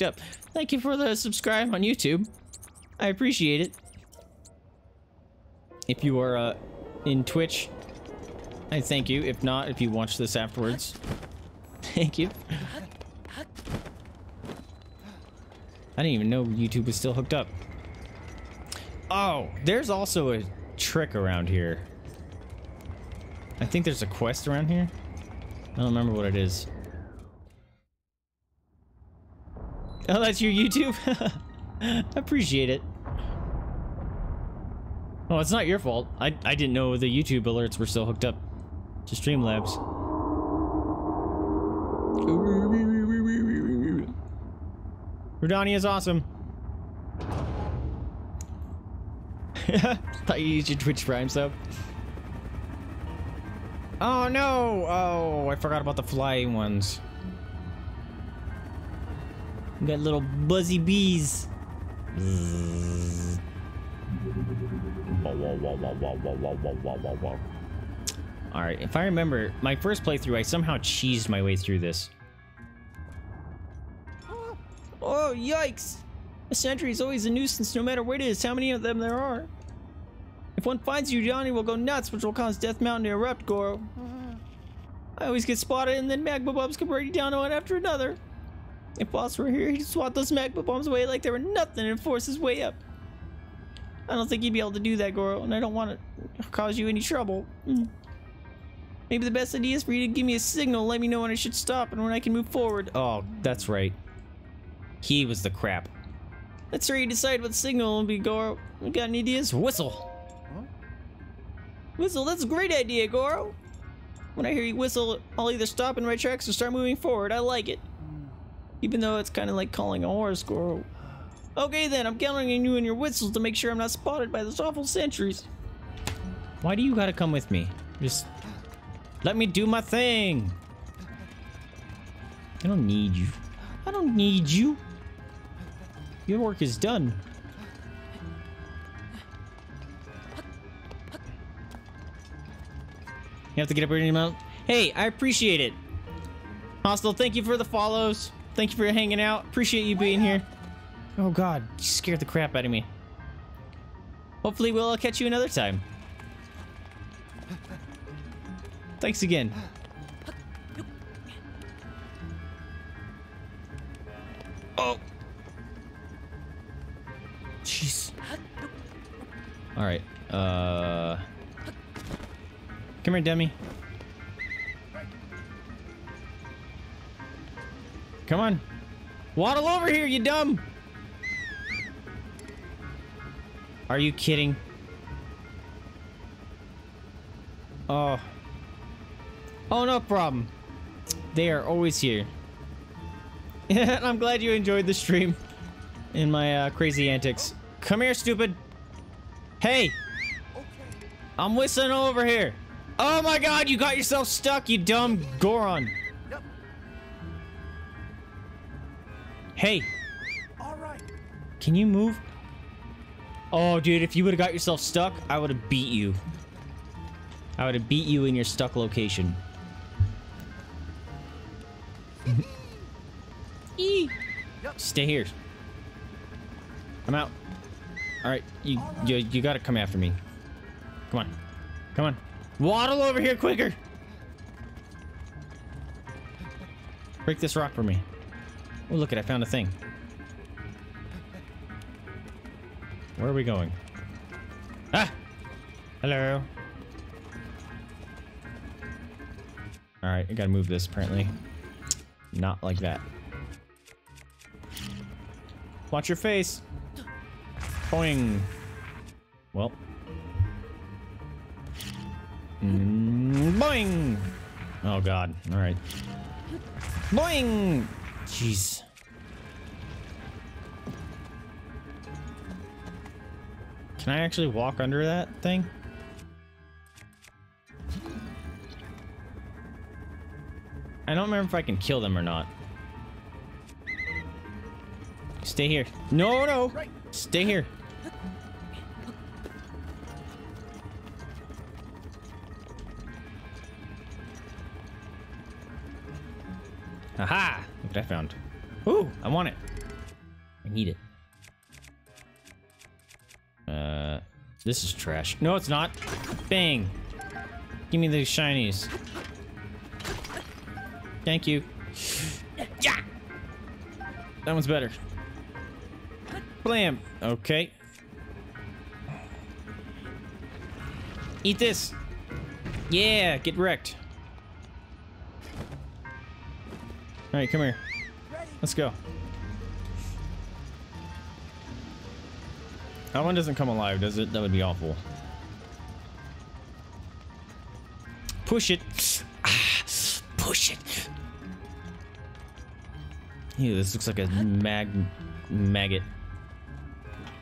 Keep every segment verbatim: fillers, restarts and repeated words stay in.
hooked up. Thank you for the subscribe on YouTube. I appreciate it. If you are uh, in Twitch, I thank you. If not, if you watch this afterwards, thank you. I didn't even know YouTube was still hooked up. Oh, there's also a trick around here. I think there's a quest around here. I don't remember what it is. Oh, that's your YouTube? I appreciate it. Oh, it's not your fault. I, I didn't know the YouTube alerts were still hooked up to Streamlabs. Rudania is awesome. Thought you used your Twitch Prime sub. Oh no! Oh, I forgot about the flying ones. We got little buzzy bees. Alright, if I remember, my first playthrough, I somehow cheesed my way through this. Oh, yikes! A sentry is always a nuisance, no matter what it is, how many of them there are. If one finds you, Johnny will go nuts, which will cause Death Mountain to erupt, Goro. I always get spotted, and then magma bombs come right down one after another. If boss were here, he'd swat those magma bombs away like they were nothing and force his way up. I don't think he'd be able to do that, Goro, and I don't want to cause you any trouble. Maybe the best idea is for you to give me a signal, let me know when I should stop and when I can move forward. Oh, that's right. He was the crap. Let's hurry decide what signal will be, Goro. We got any ideas? Whistle! Huh? Whistle, that's a great idea, Goro! When I hear you whistle, I'll either stop in my tracks or start moving forward. I like it. Even though it's kind of like calling a horse, Goro. Okay then, I'm counting on you and your whistles to make sure I'm not spotted by those awful sentries. Why do you gotta come with me? Just let me do my thing! I don't need you. I don't need you. Your work is done. You have to get up any amount. Hey, I appreciate it. Hostile, thank you for the follows. Thank you for hanging out. Appreciate you being here. Oh god, you scared the crap out of me. Hopefully we'll catch you another time. Thanks again. Oh! Jeez. Alright, uh... come here, Demi. Come on. Waddle over here, you dumb! Are you kidding? Oh. Oh, no problem. They are always here. I'm glad you enjoyed the stream and my uh, crazy antics. Come here, stupid. Hey! Okay. I'm whistling over here. Oh my god, you got yourself stuck, you dumb Goron. Yep. Hey. All right. Can you move? Oh, dude, if you would have got yourself stuck, I would have beat you. I would have beat you in your stuck location. Stay here. I'm out. All right, you you you gotta come after me. Come on, come on. Waddle over here quicker. Break this rock for me. Oh look it, I found a thing. Where are we going? Ah, hello. All right, I gotta move this apparently. Not like that. Watch your face. Boing. Well. Mm, boing. Oh god. All right. Boing. Jeez. Can I actually walk under that thing? I don't remember if I can kill them or not. Stay here. No, no. Stay here. Aha! Look what I found. Ooh, I want it. I need it. Uh, this is trash. No, it's not. Bang. Give me the shinies. Thank you. Yeah. That one's better. Blam. Okay. Eat this. Yeah, get wrecked. All right, come here. Let's go. That one doesn't come alive, does it? That would be awful. Push it. Ah, push it. Ew, this looks like a mag maggot.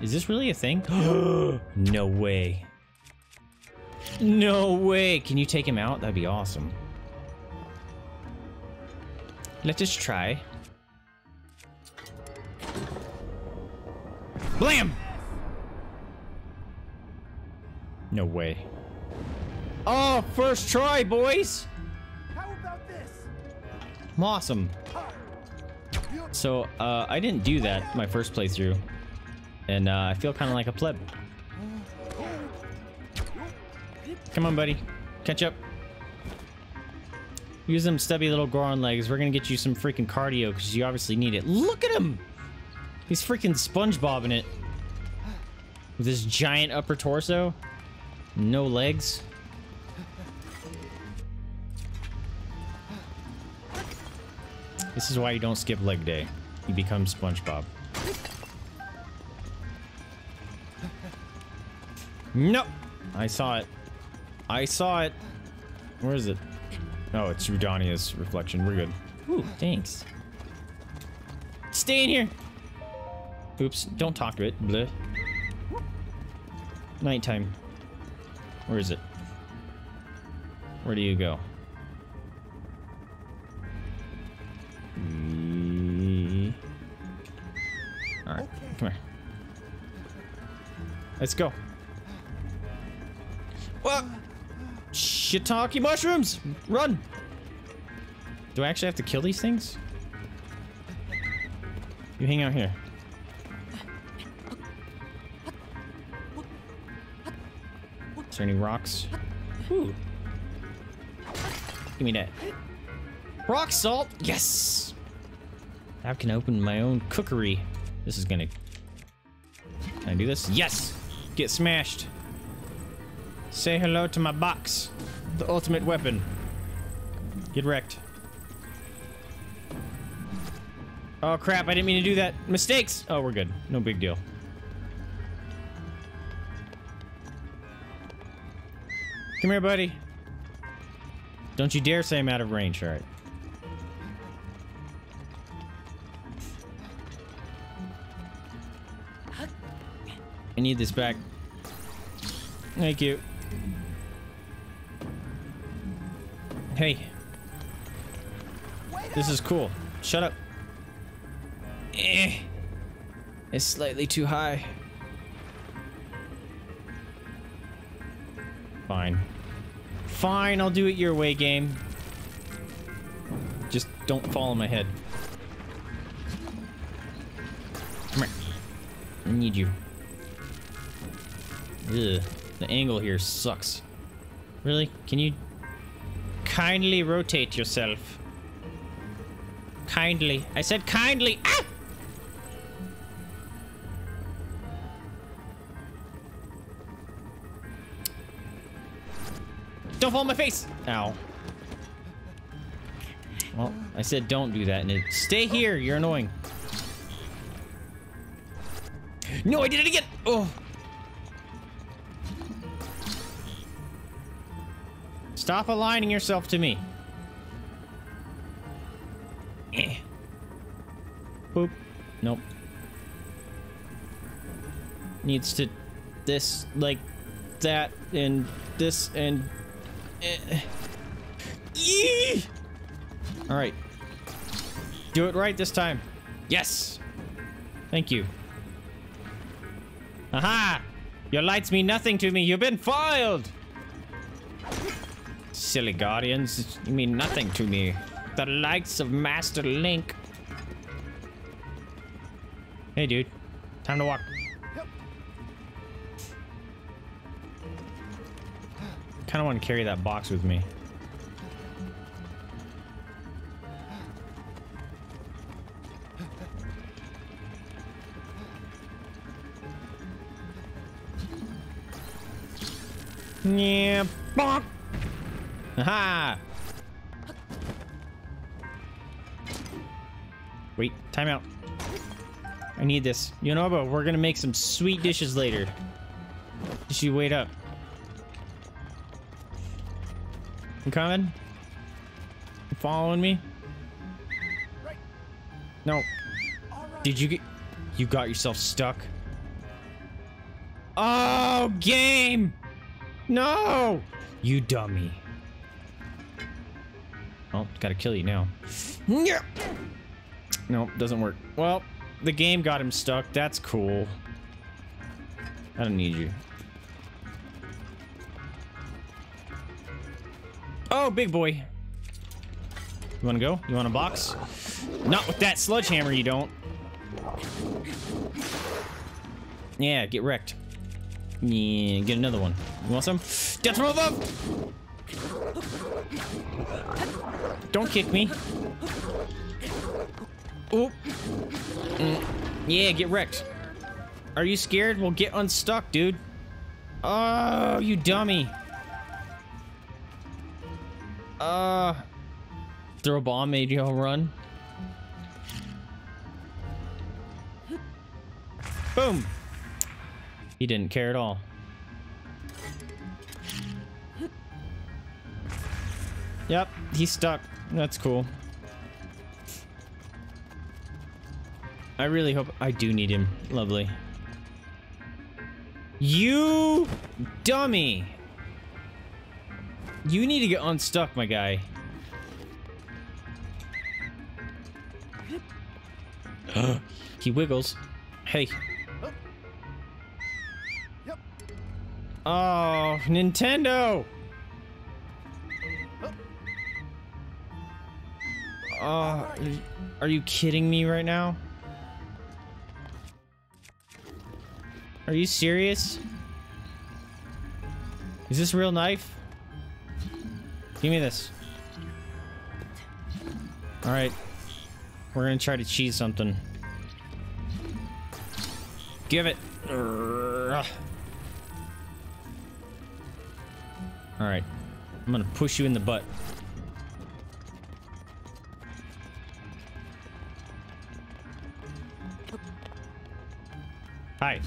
Is this really a thing? No way. No way. Can you take him out? That'd be awesome. Let's just try. Blam! No way. Oh, first try, boys! How about this? I'm awesome. So, uh, I didn't do that my first playthrough. And, uh, I feel kind of like a pleb. Come on, buddy. Catch up. Use them stubby little Goron legs. We're gonna get you some freaking cardio, because you obviously need it. Look at him! He's freaking SpongeBobbing it. With his giant upper torso. No legs. This is why you don't skip leg day. You become SpongeBob. No! I saw it. I saw it. Where is it? Oh, it's Rudania's reflection. We're good. Ooh, thanks. Stay in here! Oops, don't talk to it. Bleh. Nighttime. Where is it? Where do you go? Alright, come here. Let's go. Whoa! Shiitake mushrooms! Run! Do I actually have to kill these things? You hang out here. Is there any rocks? Ooh. Give me that. Rock salt! Yes! I can open my own cookery. This is gonna... Can I do this? Yes! Get smashed! Say hello to my box. The ultimate weapon. Get wrecked. Oh crap, I didn't mean to do that. Mistakes! Oh, we're good. No big deal. Come here, buddy. Don't you dare say I'm out of range, alright. I need this back. Thank you. Hey. This is cool. Shut up. Eh. It's slightly too high. Fine. Fine, I'll do it your way, game. Just don't fall on my head. Come here. I need you. Ugh. The angle here sucks. Really? Can you... Kindly rotate yourself. Kindly. I said kindly! Ah! Don't fall on my face! Ow. Well, I said don't do that, and it... Stay here! You're annoying. No, I did it again! Oh! Stop aligning yourself to me. Eh. Boop. Nope. Needs to... This, like... That, and... This, and... Eh. Yee! Alright. Do it right this time. Yes! Thank you. Aha! Your lights mean nothing to me. You've been foiled! Silly guardians, you mean nothing to me. The likes of Master Link. Hey, dude. Time to walk. Kind of want to carry that box with me. Yeah, bonk. Aha. Wait, time out. I need this. Yunobo, we're gonna make some sweet dishes later. Just you wait up. You coming? You following me? No. Did you get... You got yourself stuck? Oh, game! No! You dummy. Oh, gotta kill you now. Yeah. Nope, doesn't work. Well, the game got him stuck. That's cool. I don't need you. Oh, big boy. You wanna go? You want a box? Not with that sledgehammer, you don't. Yeah, get wrecked. Yeah, get another one. You want some? Death from above! Don't kick me. Oop. Mm. Yeah, get wrecked. Are you scared? Well, get unstuck, dude. Oh, you dummy. Uh, throw a bomb, maybe I'll run. Boom. He didn't care at all. Yep, he's stuck. That's cool. I really hope I do need him. Lovely. You dummy. You need to get unstuck, my guy. He wiggles. Hey. Oh, Nintendo! Oh, are you kidding me right now? Are you serious? Is this a real knife? Give me this. Alright. We're gonna try to cheese something. Give it! Urgh. All right, I'm gonna push you in the butt. Hi.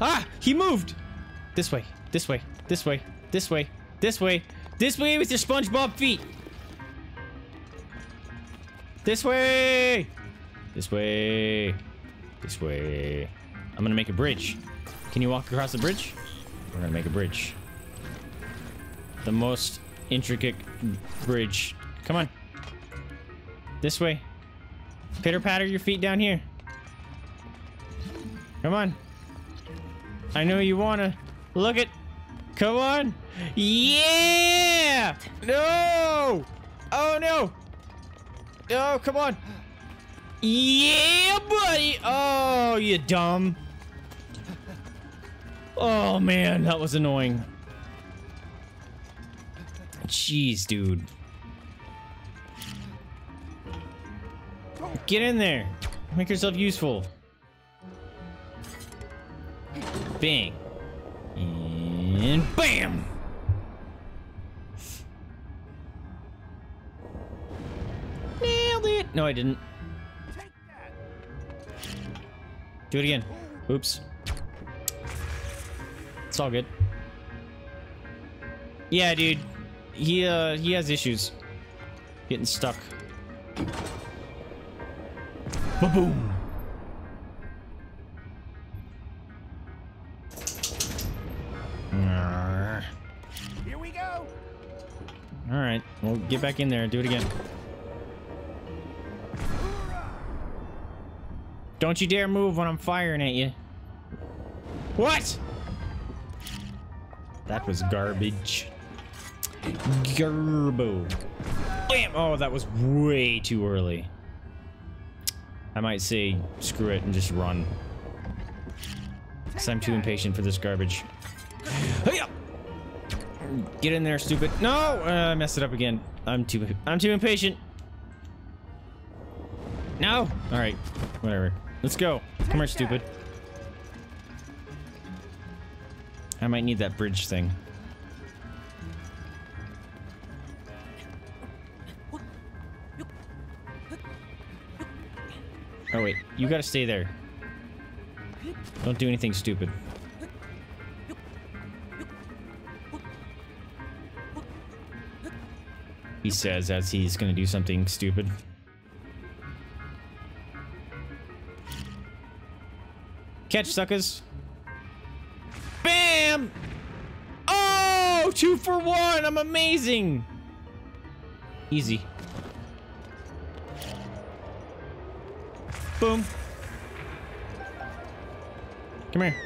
Ah, he moved. This way, this way, this way, this way, this way, this way with your SpongeBob feet. This way, this way, this way. I'm gonna make a bridge. Can you walk across the bridge? We're gonna make a bridge. The most intricate bridge. Come on. This way. Pitter-patter your feet down here. Come on. I know you wanna. Look it. Come on. Yeah! No! Oh, no! Oh, come on. Yeah, buddy! Oh, you dumb. Oh, man, that was annoying. Jeez, dude. Get in there. Make yourself useful. Bang. And bam! Nailed it! No, I didn't. Do it again. Oops. It's all good. Yeah, dude. He, uh, he has issues. Getting stuck. Ba-boom! Here we go! Alright, well, get back in there and do it again. Don't you dare move when I'm firing at you. What?! That was garbage. Gerbo. Bam! Oh, that was way too early. I might say, screw it and just run. because I'm too impatient for this garbage. Hey-ya! Get in there, stupid. No! Uh, I messed it up again. I'm too I'm too impatient. No! Alright. Whatever. Let's go. Come here, stupid. I might need that bridge thing. Oh, wait. You gotta stay there. Don't do anything stupid. He says as he's gonna do something stupid. Catch, suckers! Bam! Oh! Two for one! I'm amazing! Easy. Boom. Come here.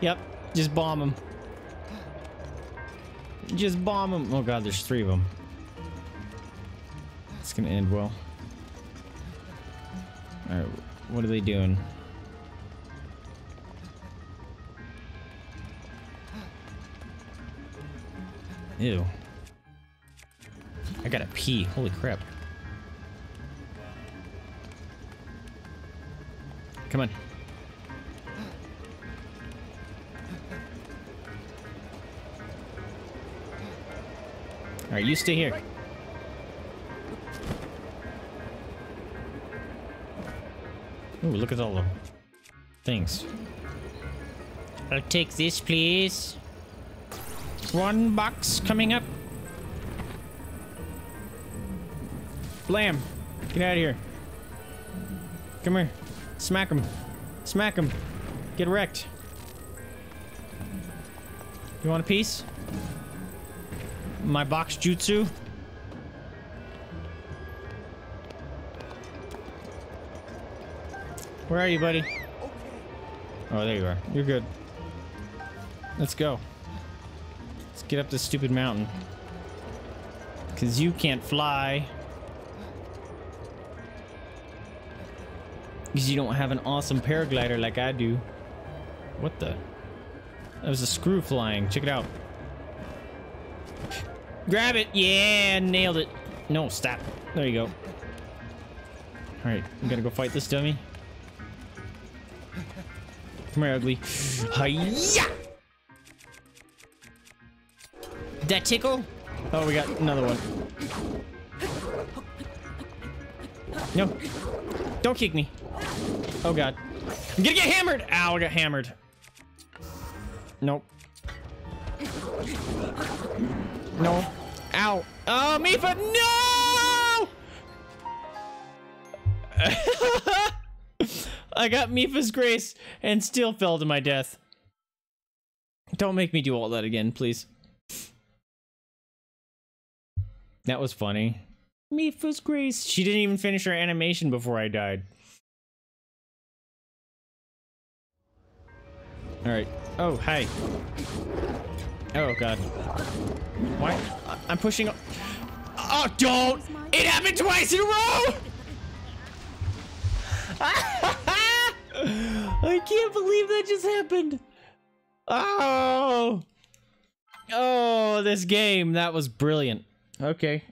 Yep. Just bomb them. Just bomb them. Oh god, there's three of them. It's gonna end well. Alright, what are they doing? Ew. I gotta pee. Holy crap. Come on. All right, you stay here. Ooh, look at all the things. I'll take this, please. One box coming up. Blam! Get out of here. Come here. Smack him. Smack him. Get wrecked. You want a piece? My box jutsu? Where are you, buddy? Oh, there you are. You're good. Let's go. Let's get up this stupid mountain. Because you can't fly. Because you don't have an awesome paraglider like I do. What the? That was a screw flying. Check it out. Grab it! Yeah! Nailed it! No, stop. There you go. Alright, I'm gonna go fight this dummy. Come here, ugly. Hi-ya! Did that tickle? Oh, we got another one. No. Don't kick me. Oh god. I'm gonna get hammered! Ow, I got hammered. Nope. No. Ow. Oh, Mipha, no! I got Mipha's Grace and still fell to my death. Don't make me do all that again, please. That was funny. Mipha's Grace. She didn't even finish her animation before I died. Alright. Oh, hi. Oh, god. Why? I'm pushing. Oh, don't! It happened twice in a row! I can't believe that just happened. Oh! Oh, this game. That was brilliant. Okay.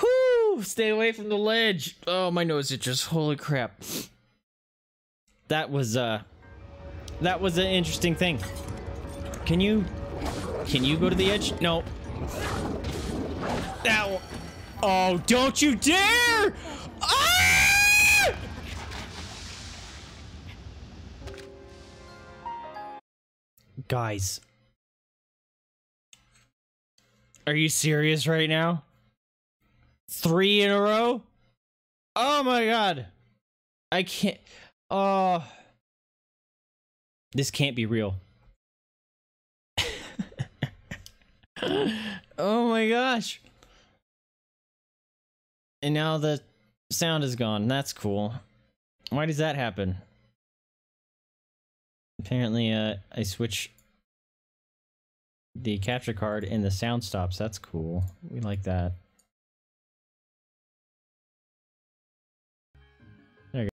Whew! Stay away from the ledge. Oh, my nose itches. Holy crap. That was, uh... that was an interesting thing. Can you... Can you go to the edge? No. Ow. Oh, don't you dare! Ah! Guys. Are you serious right now? Three in a row? Oh my god. I can't... Oh... This can't be real. Oh my gosh. And now the sound is gone. That's cool. Why does that happen? Apparently, uh, I switch the capture card and the sound stops. That's cool. We like that. There you go.